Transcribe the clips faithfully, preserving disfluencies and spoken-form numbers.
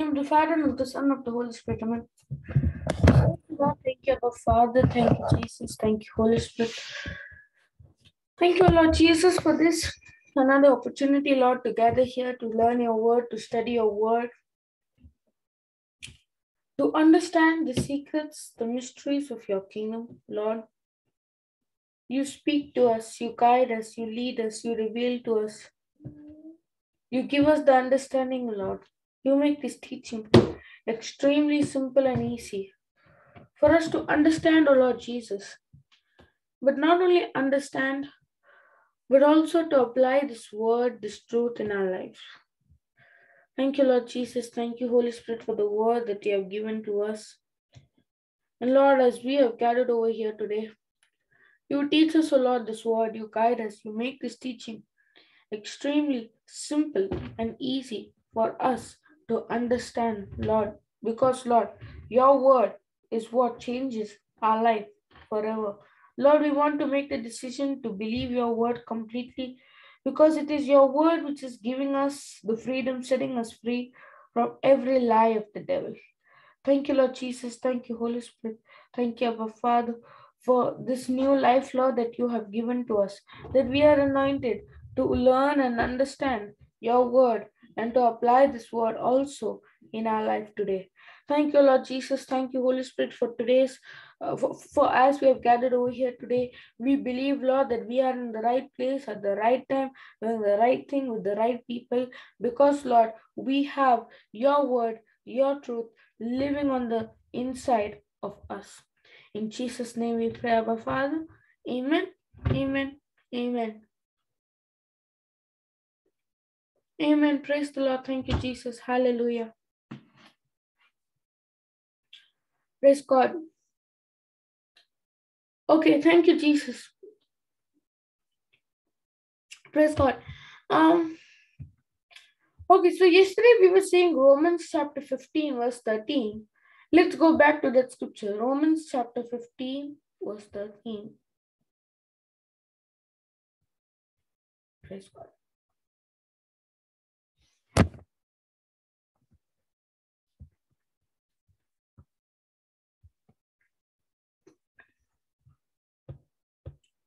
I am the Father of the Son of the Holy Spirit. Amen. God, thank you, Abba Father. Thank you, Jesus. Thank you, Holy Spirit. Thank you, Lord Jesus, for this another opportunity, Lord, to gather here, to learn your word, to study your word, to understand the secrets, the mysteries of your kingdom, Lord. You speak to us, you guide us, you lead us, you reveal to us. You give us the understanding, Lord. You make this teaching extremely simple and easy for us to understand, O Lord Jesus. But not only understand, but also to apply this word, this truth in our lives. Thank you, Lord Jesus. Thank you, Holy Spirit, for the word that you have given to us. And Lord, as we have gathered over here today, you teach us, O Lord, this word. You guide us. You make this teaching extremely simple and easy for us to understand, Lord. Because, Lord, your word is what changes our life forever. Lord, we want to make the decision to believe your word completely, because it is your word which is giving us the freedom, setting us free from every lie of the devil. Thank you, Lord Jesus. Thank you, Holy Spirit. Thank you, Abba Father, for this new life, Lord, that you have given to us, that we are anointed to learn and understand your word and to apply this word also in our life today. Thank you, Lord Jesus. Thank you, Holy Spirit, for today's, uh, for, for as we have gathered over here today. We believe, Lord, that we are in the right place at the right time, doing the right thing with the right people, because, Lord, we have your word, your truth living on the inside of us. In Jesus' name we pray, Abba Father. Amen, amen, amen. Amen. Praise the Lord. Thank you, Jesus. Hallelujah. Praise God. Okay, thank you, Jesus. Praise God. Um. Okay, so yesterday we were seeing Romans chapter fifteen, verse thirteen. Let's go back to that scripture. Romans chapter fifteen, verse thirteen. Praise God.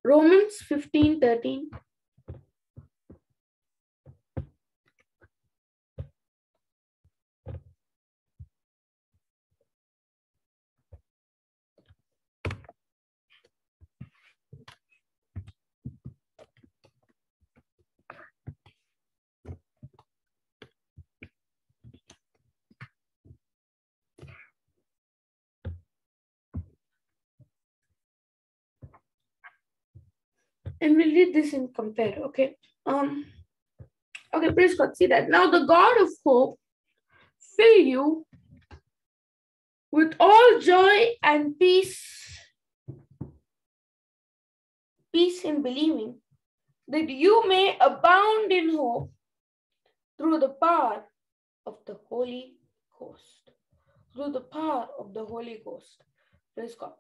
Romans fifteen thirteen. And we'll read this and compare, okay? Um, okay, praise God. See that. Now the God of hope fill you with all joy and peace, peace in believing, that you may abound in hope through the power of the Holy Ghost. Through the power of the Holy Ghost. Praise God.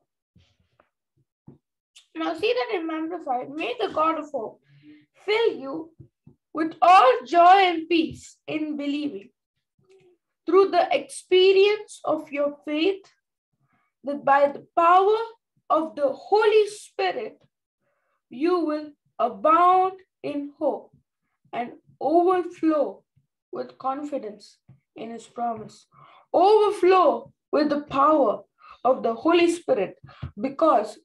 Now see that in Amplified, may the God of hope fill you with all joy and peace in believing, through the experience of your faith, that by the power of the Holy Spirit, you will abound in hope and overflow with confidence in his promise. Overflow with the power of the Holy Spirit, because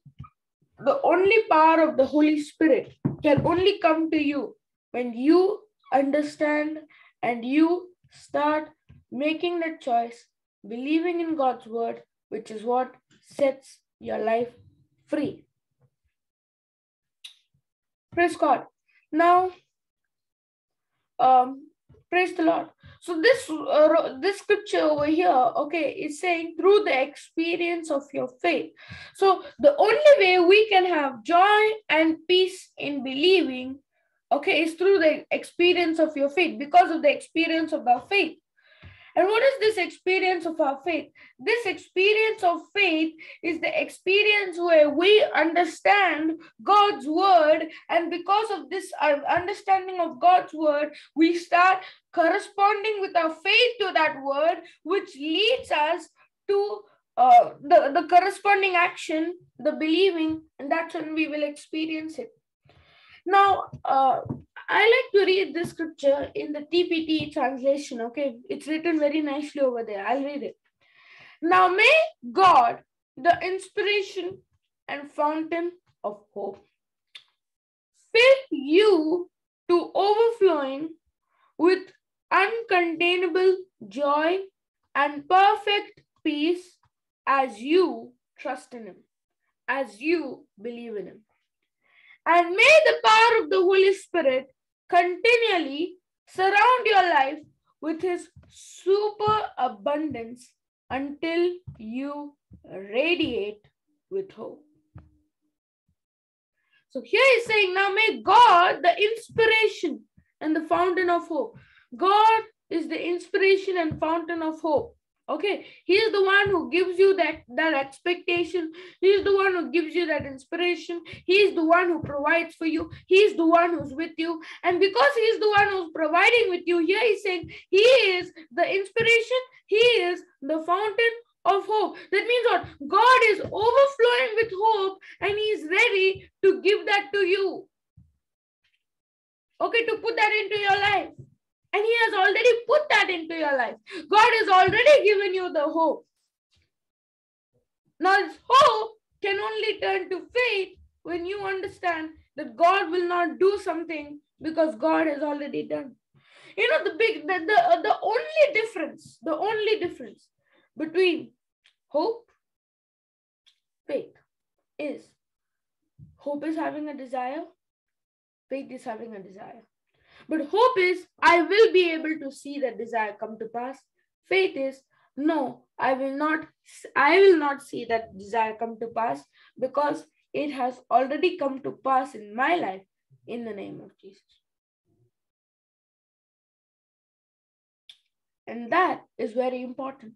the only power of the Holy Spirit can only come to you when you understand and you start making that choice, believing in God's word, which is what sets your life free. Praise God. Now, um, praise the Lord. So this, uh, this scripture over here, okay, is saying through the experience of your faith. So the only way we can have joy and peace in believing, okay, is through the experience of your faith, because of the experience of our faith. And what is this experience of our faith? This experience of faith is the experience where we understand God's word, and because of this understanding of God's word, we start corresponding with our faith to that word, which leads us to uh, the, the corresponding action, the believing, and that's when we will experience it. Now, uh, I like to read this scripture in the T P T translation, okay? It's written very nicely over there. I'll read it. Now, may God, the inspiration and fountain of hope, fill you to overflowing with uncontainable joy and perfect peace as you trust in Him, as you believe in Him. And may the power of the Holy Spirit continually surround your life with His super abundance until you radiate with hope. So here he's saying, now may God, the inspiration and the fountain of hope. God is the inspiration and fountain of hope. Okay, He is the one who gives you that, that expectation. He is the one who gives you that inspiration. He is the one who provides for you. He is the one who's with you. And because He is the one who's providing with you, here He's saying He is the inspiration. He is the fountain of hope. That means what? God is overflowing with hope, and He is ready to give that to you. Okay, to put that into your life. And He has already put that into your life. God has already given you the hope. Now, this hope can only turn to faith when you understand that God will not do something because God has already done. You know, the big, the, the, the only difference, the only difference between hope, faith is hope is having a desire, faith is having a desire. But hope is, I will be able to see that desire come to pass. Faith is, no, I will not, I will not see that desire come to pass because it has already come to pass in my life in the name of Jesus. And that is very important.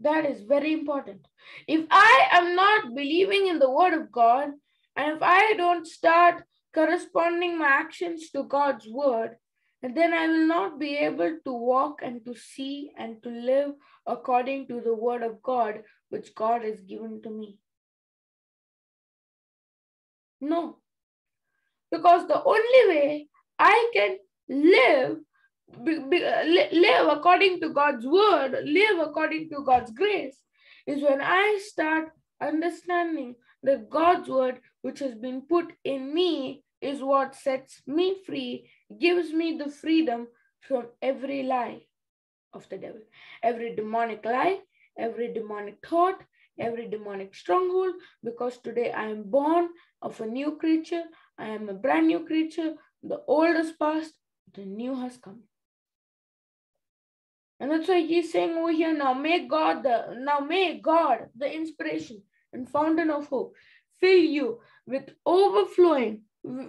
That is very important. If I am not believing in the word of God, and if I don't start corresponding my actions to God's word, and then I will not be able to walk and to see and to live according to the word of God, which God has given to me. No, because the only way I can live, be, be, live according to God's word, live according to God's grace, is when I start understanding that God's word, which has been put in me, is what sets me free, gives me the freedom from every lie of the devil, every demonic lie, every demonic thought, every demonic stronghold, because today I am born of a new creature. I am a brand new creature. The old has passed, the new has come. And that's why he's saying over here, now may God, the, now may God, the inspiration and fountain of hope, fill you with overflowing,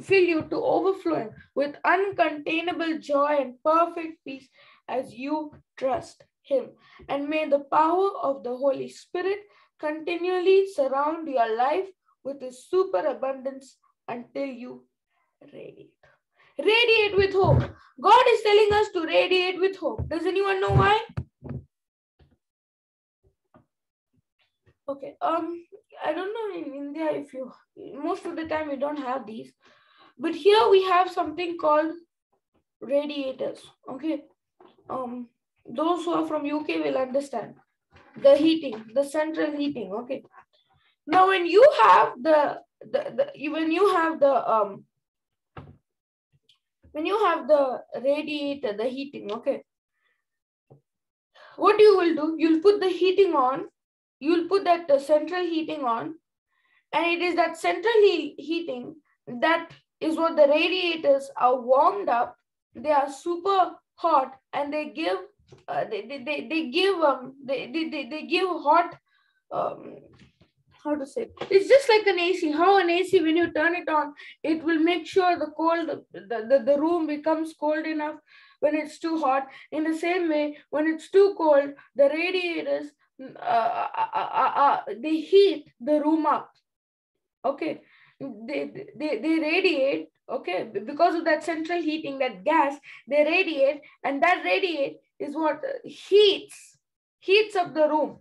fill you to overflowing with uncontainable joy and perfect peace as you trust Him. And may the power of the Holy Spirit continually surround your life with His superabundance until you radiate. Radiate with hope. God is telling us to radiate with hope. Does anyone know why? Okay, um, I don't know in India if you, most of the time you don't have these, but here we have something called radiators, okay? Um, those who are from U K will understand the heating, the central heating, okay? Now, when you have the, the, the when you have the, um, when you have the radiator, the heating, okay? What you will do, you'll put the heating on. You'll put that uh, central heating on, and it is that central he heating that is what the radiators are warmed up. They are super hot, and they give uh, they, they, they, they give um they they, they give hot um, how to say, it's just like an A C. How an A C, when you turn it on, it will make sure the cold, the, the, the room becomes cold enough when it's too hot. In the same way, when it's too cold, the radiators, uh, uh, uh, uh, they heat the room up, okay? They, they, they radiate, okay? Because of that central heating, that gas, they radiate, and that radiate is what heats, heats up the room.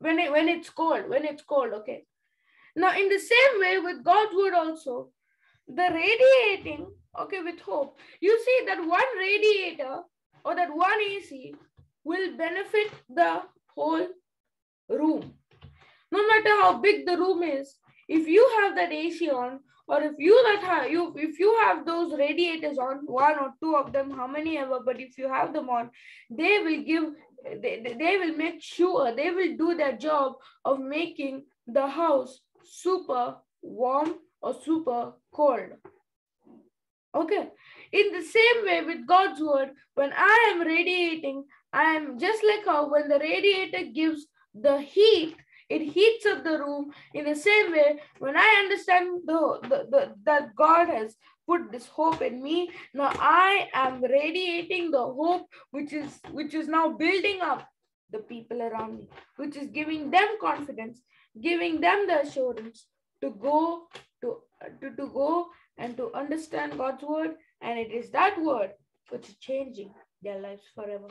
When, it, when it's cold, when it's cold, okay? Now, in the same way with God's word also, the radiating, okay, with hope, you see that one radiator or that one A C will benefit the whole room. No matter how big the room is, if you have that A C on, or if you that have, you, if you have those radiators on, one or two of them, how many ever, but if you have them on, they will give, They, they will make sure, they will do their job of making the house super warm or super cold. Okay. In the same way with God's word, when I am radiating, I am just like how when the radiator gives the heat, it heats up the room. In the same way, when I understand the, the, the that God has put this hope in me, now I am radiating the hope which is which is now building up the people around me, which is giving them confidence, giving them the assurance to go to, to, to go and to understand God's word, and it is that word which is changing their lives forever.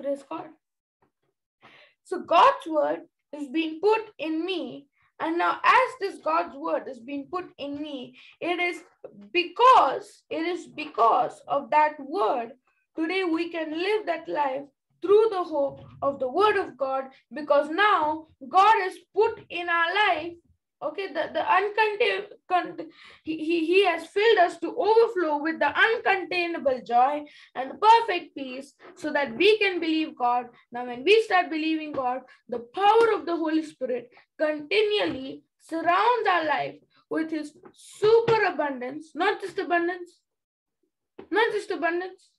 Praise God. So God's word is being put in me, and now as this God's word is being put in me, it is because it is because of that word today we can live that life through the hope of the word of God, because now God has put in our life, okay, the, the uncontainable, he, he, he has filled us to overflow with the uncontainable joy and the perfect peace, so that we can believe God. Now, when we start believing God, the power of the Holy Spirit continually surrounds our life with his super abundance, not just abundance, not just abundance,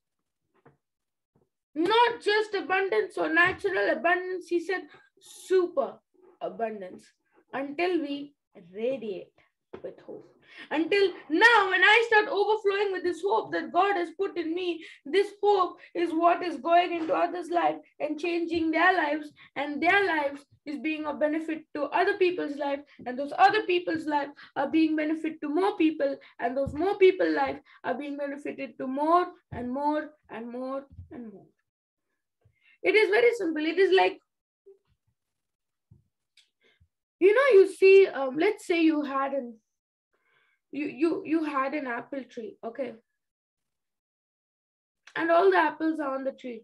not just abundance or natural abundance. He said super abundance, until we radiate with hope. Until now, when I start overflowing with this hope that God has put in me, this hope is what is going into others' life and changing their lives, and their lives is being of benefit to other people's life, and those other people's life are being benefit to more people, and those more people's life are being benefited to more and more and more and more. It is very simple. It is like, you know, you see, um, let's say you had an, you, you, you had an apple tree, okay? And all the apples are on the tree.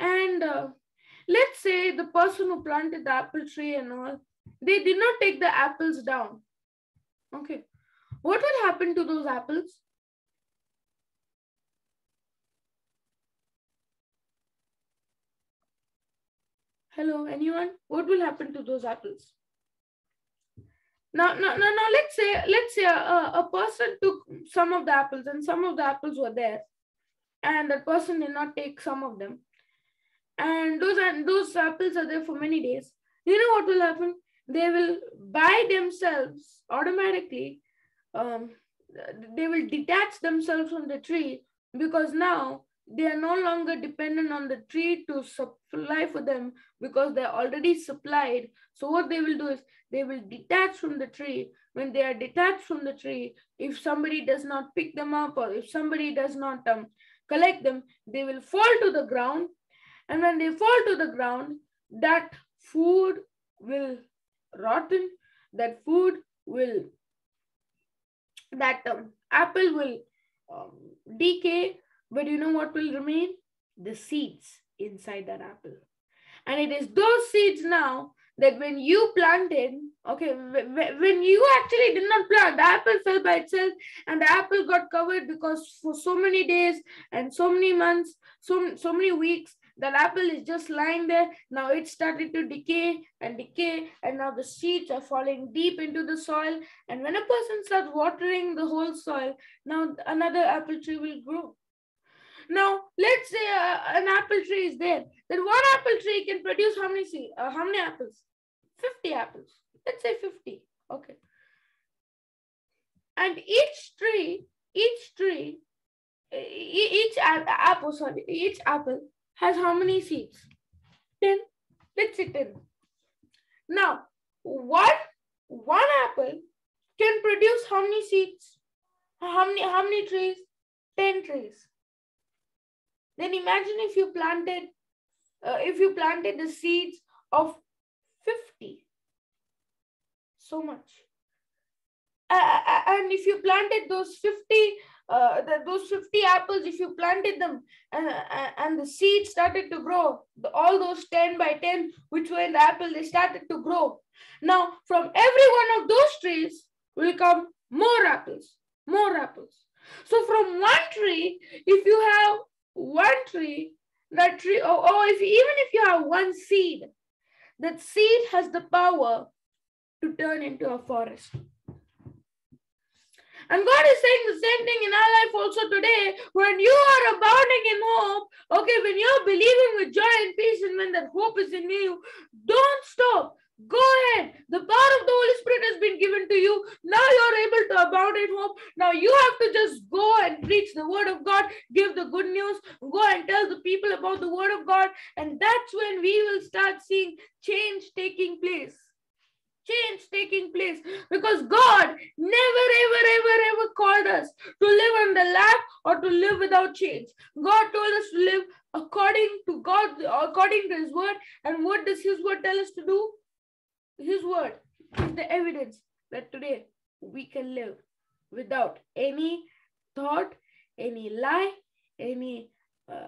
And uh, let's say the person who planted the apple tree and all, they did not take the apples down, okay? What will happen to those apples? Hello, anyone? What will happen to those apples? Now, now, now, now let's say, let's say a, a person took some of the apples, and some of the apples were there, and that person did not take some of them. And those, and those apples are there for many days. You know what will happen? They will by themselves automatically, um, they will detach themselves from the tree, because now they are no longer dependent on the tree to supply for them, because they're already supplied. So what they will do is they will detach from the tree. When they are detached from the tree, if somebody does not pick them up, or if somebody does not um, collect them, they will fall to the ground. And when they fall to the ground, that food will rotten, that food will, that um, apple will um, decay. But you know what will remain? The seeds inside that apple. And it is those seeds now that when you planted, okay, when you actually did not plant, the apple fell by itself, and the apple got covered, because for so many days and so many months, so, so many weeks, that apple is just lying there. Now it started to decay and decay, and now the seeds are falling deep into the soil. And when a person starts watering the whole soil, now another apple tree will grow. Now, let's say uh, an apple tree is there. Then one apple tree can produce how many seeds? Uh, how many apples? fifty apples. Let's say fifty. Okay. And each tree, each tree, each apple, sorry, each apple has how many seeds? ten. Let's say ten. Now, one one apple can produce how many seeds? How many how many trees? ten trees. Then imagine if you planted uh, if you planted the seeds of fifty. So much. Uh, and if you planted those fifty uh, the, those fifty apples, if you planted them and, uh, and the seeds started to grow, all those ten by ten which were in the apple, they started to grow. Now from every one of those trees will come more apples, more apples. So from one tree, if you have one tree, that tree, or, or if even if you have one seed, that seed has the power to turn into a forest. And God is saying the same thing in our life also today. When you are abounding in hope, okay, when you're believing with joy and peace, and when that hope is in you, don't stop. Go ahead. The power of the Holy Spirit has been given to you. Now you're able to abound in hope. Now you have to just go and preach the word of God. Give the good news. Go and tell the people about the word of God. And that's when we will start seeing change taking place. Change taking place, because God never, ever, ever, ever called us to live on the lack or to live without change. God told us to live according to God, according to His word. And what does His word tell us to do? His word is the evidence that today we can live without any thought, any lie, any uh,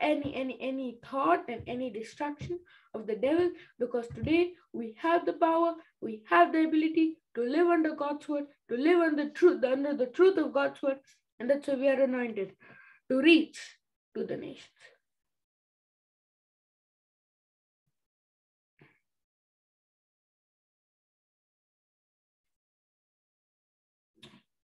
any any any thought and any distraction of the devil, because today we have the power, we have the ability to live under God's word, to live under the truth, under the truth of God's word, and that's why we are anointed to reach to the nations.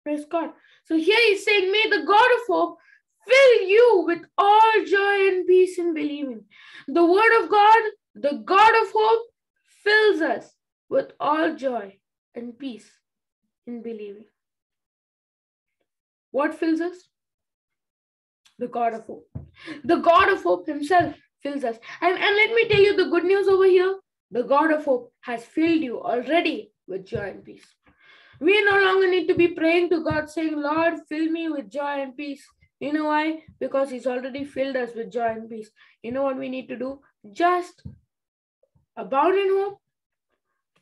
Praise God. So here he's saying, may the God of hope fill you with all joy and peace in believing. The word of God, the God of hope, fills us with all joy and peace in believing. What fills us? The God of hope. The God of hope himself fills us. And, and let me tell you the good news over here. The God of hope has filled you already with joy and peace. We no longer need to be praying to God saying, Lord, fill me with joy and peace. You know why? Because he's already filled us with joy and peace. You know what we need to do? Just abound in hope.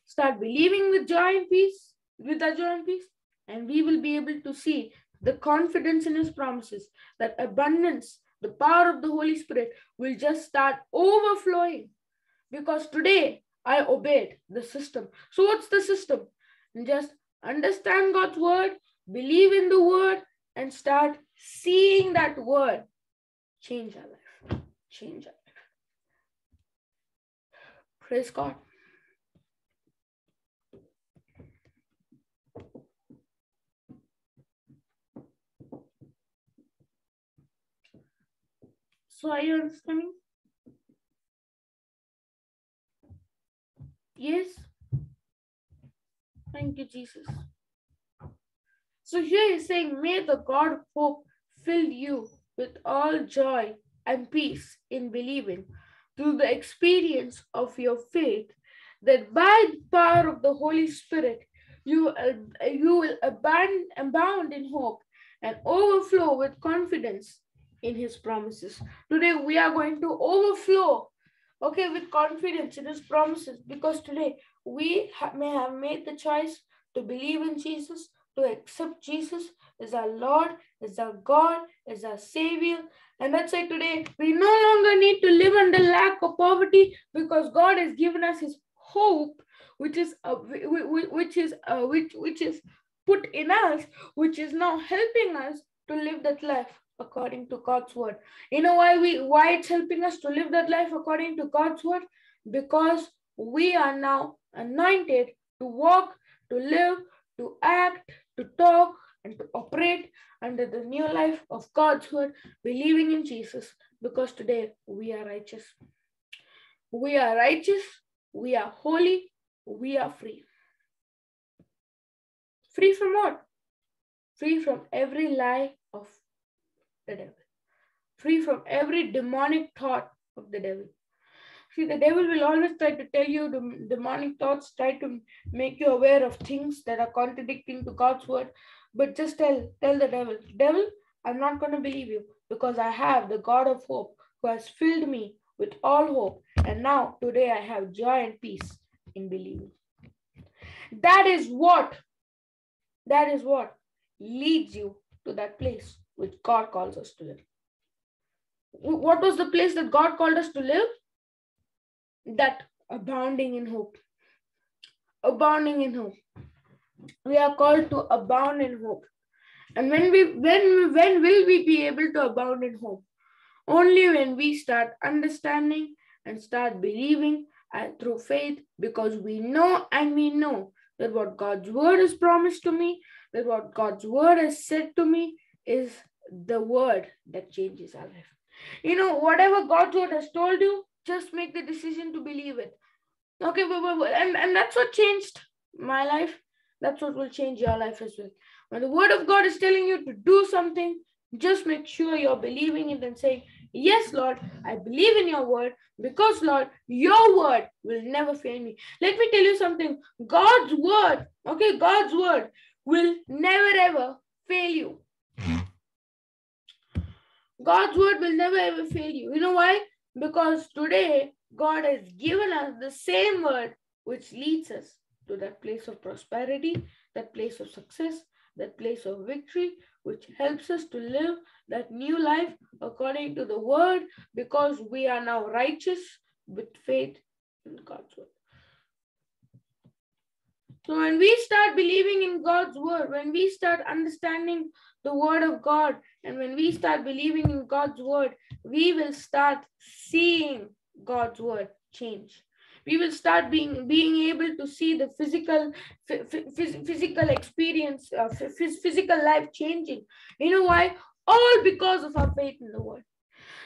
Start believing with joy and peace, with our joy and peace. And we will be able to see the confidence in his promises, that abundance, the power of the Holy Spirit will just start overflowing. Because today I obeyed the system. So what's the system? Just understand God's word, believe in the word, and start seeing that word change our life. Change our life. Praise God. So are you understanding? Yes. Thank you, Jesus. So here he's saying, may the God of hope fill you with all joy and peace in believing, through the experience of your faith, that by the power of the Holy Spirit, you, uh, you will abound, abound in hope and overflow with confidence in his promises. Today, we are going to overflow, okay, with confidence in his promises, because today we ha may have made the choice to believe in Jesus, to accept Jesus as our Lord, as our God, as our Savior. And that's why today we no longer need to live under lack or poverty, because God has given us his hope, which is uh, which is uh, which which is put in us, which is now helping us to live that life according to God's word. You know why we why it's helping us to live that life according to God's word? Because we are now anointed to walk, to live, to act, to talk, and to operate under the new life of God's word, believing in Jesus, because today we are righteous. We are righteous, we are holy, we are free. Free from what? Free from every lie of the devil. Free from every demonic thought of the devil. See, the devil will always try to tell you the demonic thoughts, try to make you aware of things that are contradicting to God's word. But just tell, tell the devil, devil, I'm not going to believe you, because I have the God of hope who has filled me with all hope. And now today I have joy and peace in believing. That is what, that is what leads you to that place which God calls us to live. What was the place that God called us to live? That abounding in hope. Abounding in hope. We are called to abound in hope. And when we when when will we be able to abound in hope? Only when we start understanding and start believing and through faith, because we know and we know that what God's word has promised to me, that what God's word has said to me is the word that changes our life. You know, whatever God's word has told you, just make the decision to believe it. Okay, and, and that's what changed my life. That's what will change your life as well. When the word of God is telling you to do something, just make sure you're believing it and saying, yes, Lord, I believe in your word, because, Lord, your word will never fail me. Let me tell you something. God's word, okay, God's word will never ever fail you. God's word will never ever fail you. You know why? Because today, God has given us the same word which leads us to that place of prosperity, that place of success, that place of victory, which helps us to live that new life according to the word, because we are now righteous with faith in God's word. So when we start believing in God's word, when we start understanding the word of God, and when we start believing in God's word, we will start seeing God's word change. We will start being being able to see the physical phys, physical experience, uh, phys, physical life changing. You know why? All because of our faith in the word.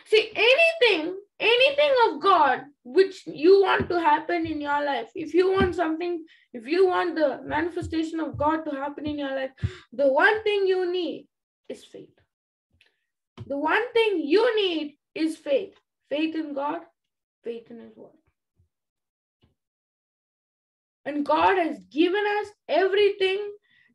See, anything, anything of God which you want to happen in your life, if you want something, if you want the manifestation of God to happen in your life, the one thing you need is faith. The one thing you need is faith. Faith in God, faith in His word. And God has given us everything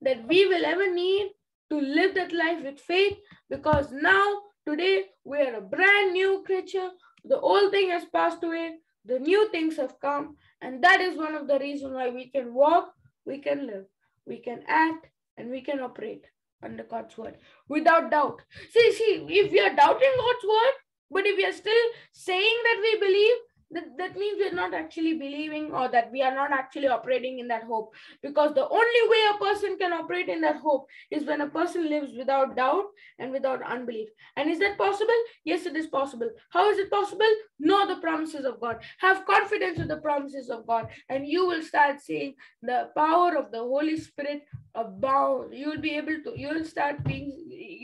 that we will ever need to live that life with faith, because now, today, we are a brand new creature. The old thing has passed away. The new things have come. And that is one of the reasons why we can walk, we can live, we can act, and we can operate under God's word without doubt. See, see, if we are doubting God's word, but if we are still saying that we believe, That, that means we're not actually believing, or that we are not actually operating in that hope. Because the only way a person can operate in that hope is when a person lives without doubt and without unbelief. And is that possible? Yes, it is possible. How is it possible? Know the promises of God. Have confidence in the promises of God. And you will start seeing the power of the Holy Spirit abound. You will be able to, you will start being,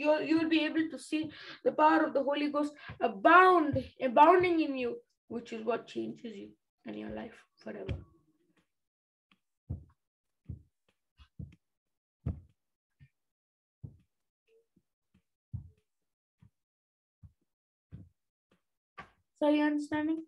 you you will be able to see the power of the Holy Ghost abound, abounding in you, which is what changes you and your life forever. So, are you understanding?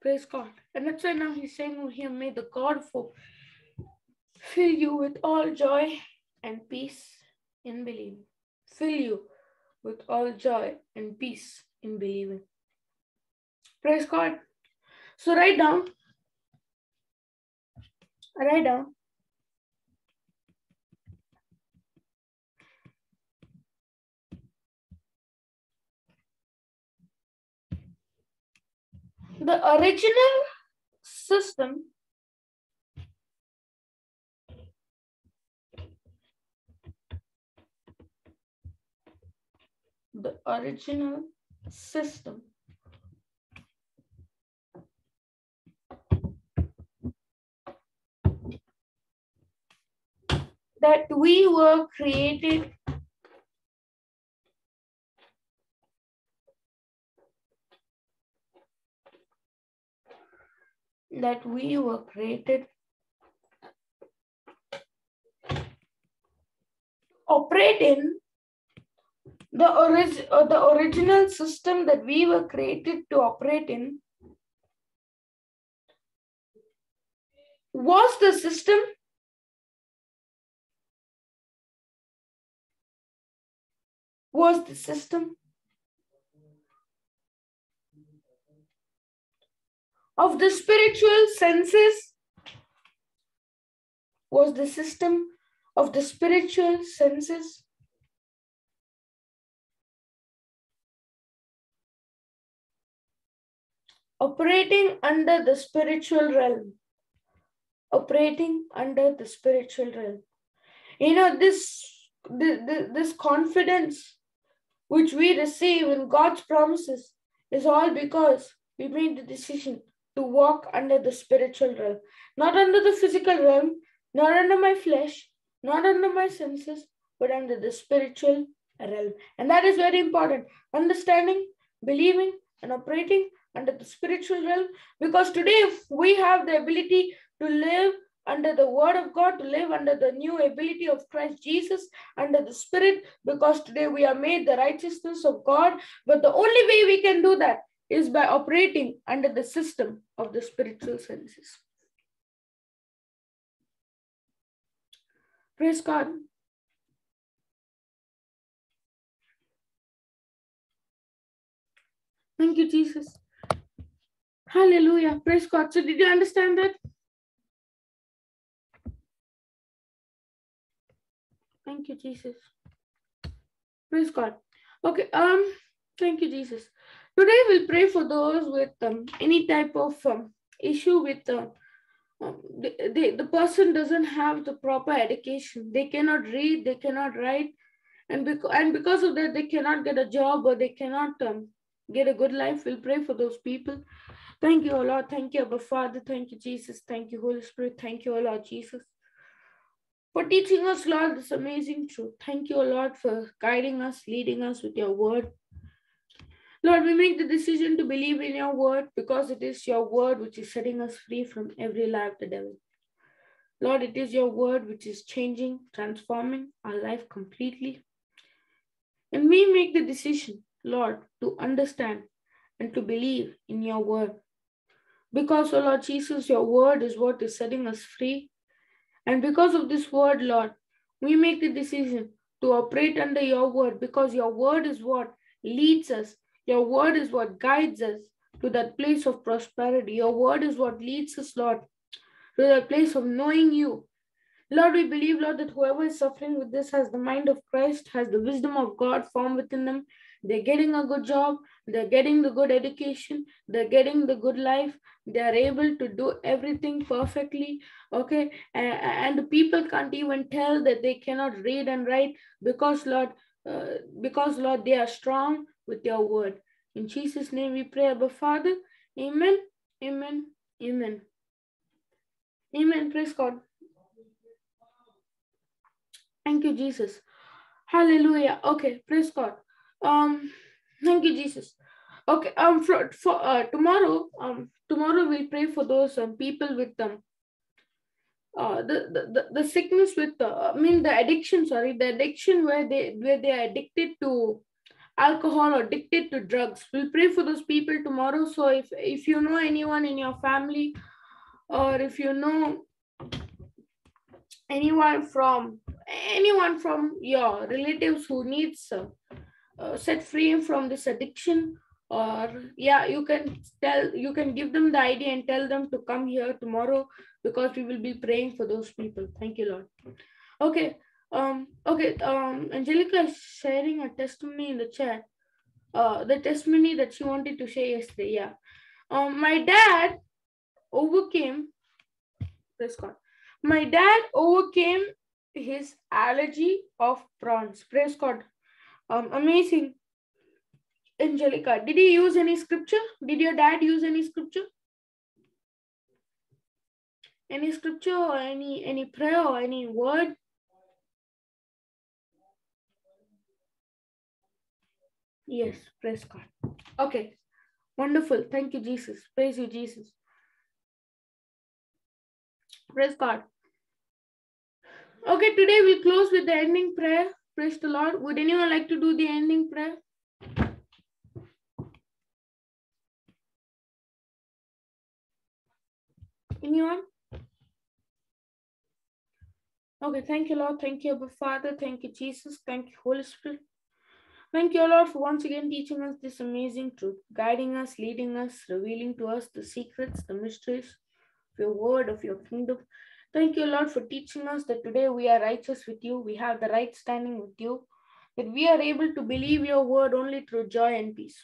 Praise God. And that's why now he's saying here, may the God of hope fill you with all joy and peace in believing. Fill you with all joy and peace in believing. Praise God. So write down. Write down. The original system The original system that we were created that we were created to operate in the orig or the original system that we were created to operate in was the system was the system of the spiritual senses, was the system of the spiritual senses, operating under the spiritual realm, operating under the spiritual realm. You know, this, this, this confidence which we receive in God's promises is all because we made the decision to walk under the spiritual realm, not under the physical realm, not under my flesh, not under my senses, but under the spiritual realm. And that is very important. Understanding, believing, and operating under the spiritual realm, because today we have the ability to live under the word of God, to live under the new ability of Christ Jesus, under the Spirit, because today we are made the righteousness of God. But the only way we can do that is by operating under the system of the spiritual senses. Praise God. Thank you, Jesus. Hallelujah. Praise God. So did you understand that? Thank you, Jesus. Praise God. Okay. Um. Thank you, Jesus. Today we'll pray for those with um, any type of um, issue with uh, um, the, the, the person doesn't have the proper education. They cannot read, they cannot write, and, beca and because of that, they cannot get a job or they cannot um, get a good life. We'll pray for those people. Thank you, O Lord. Thank you, Abba Father. Thank you, Jesus. Thank you, Holy Spirit. Thank you, O Lord Jesus, for teaching us, Lord, this amazing truth. Thank you, O Lord, for guiding us, leading us with your word. Lord, we make the decision to believe in your word because it is your word which is setting us free from every lie of the devil. Lord, it is your word which is changing, transforming our life completely. And we make the decision, Lord, to understand and to believe in your word. Because, oh Lord Jesus, your word is what is setting us free. And because of this word, Lord, we make the decision to operate under your word, because your word is what leads us. Your word is what guides us to that place of prosperity. Your word is what leads us, Lord, to that place of knowing you. Lord, we believe, Lord, that whoever is suffering with this has the mind of Christ, has the wisdom of God formed within them. They're getting a good job. They're getting the good education. They're getting the good life. They're able to do everything perfectly, okay? And, and the people can't even tell that they cannot read and write because, Lord, uh, because, Lord, they are strong with your word. In Jesus' name we pray, Abba Father. Amen, amen, amen. Amen, praise God. Thank you, Jesus. Hallelujah. Okay, praise God. Um, thank you, Jesus. Okay, um, for, for uh, tomorrow, um, tomorrow we'll pray for those um, people with um, uh, the, the, the, the sickness with, uh, I mean, the addiction, sorry, the addiction where they, where they are addicted to alcohol or addicted to drugs. We'll pray for those people tomorrow. So if, if you know anyone in your family, or if you know anyone from anyone from your relatives who needs uh, uh, set free from this addiction, or yeah, you can tell, you can give them the I D and tell them to come here tomorrow, because we will be praying for those people. Thank you, Lord. Okay. Um, okay, um, Angelica is sharing a testimony in the chat, uh, the testimony that she wanted to share yesterday, yeah. Um, my dad overcame, praise God, my dad overcame his allergy of prawns, praise God. Um, amazing, Angelica. Did he use any scripture? Did your dad use any scripture? Any scripture or any, any prayer or any word? Yes, praise God. Okay, wonderful. Thank you, Jesus. Praise you, Jesus. Praise God. Okay, today we close with the ending prayer. Praise the Lord. Would anyone like to do the ending prayer? Anyone? Okay, thank you, Lord. Thank you, Abba Father. Thank you, Jesus. Thank you, Holy Spirit. Thank you, Lord, for once again teaching us this amazing truth, guiding us, leading us, revealing to us the secrets, the mysteries of your word, of your kingdom. Thank you, Lord, for teaching us that today we are righteous with you. We have the right standing with you, that we are able to believe your word only through joy and peace.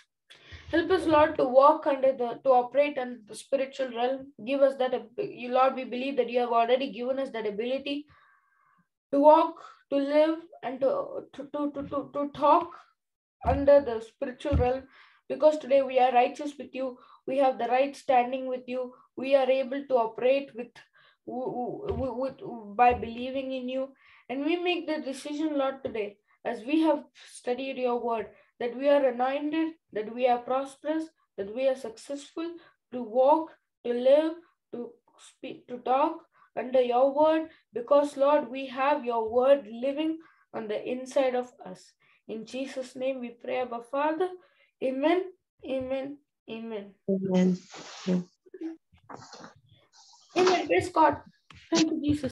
Help us, Lord, to walk under the, to operate in the spiritual realm. Give us that, you Lord, we believe that you have already given us that ability to walk, to live, and to, to, to, to, to talk under the spiritual realm, because today we are righteous with you. We have the right standing with you. We are able to operate with, with, with by believing in you. And we make the decision, Lord, today, as we have studied your word, that we are anointed, that we are prosperous, that we are successful, to walk, to live, to speak, to talk under your word, because, Lord, we have your word living on the inside of us. In Jesus' name we pray, Abba Father. Amen, amen, amen. Amen. Amen. Praise God. Thank you, Jesus.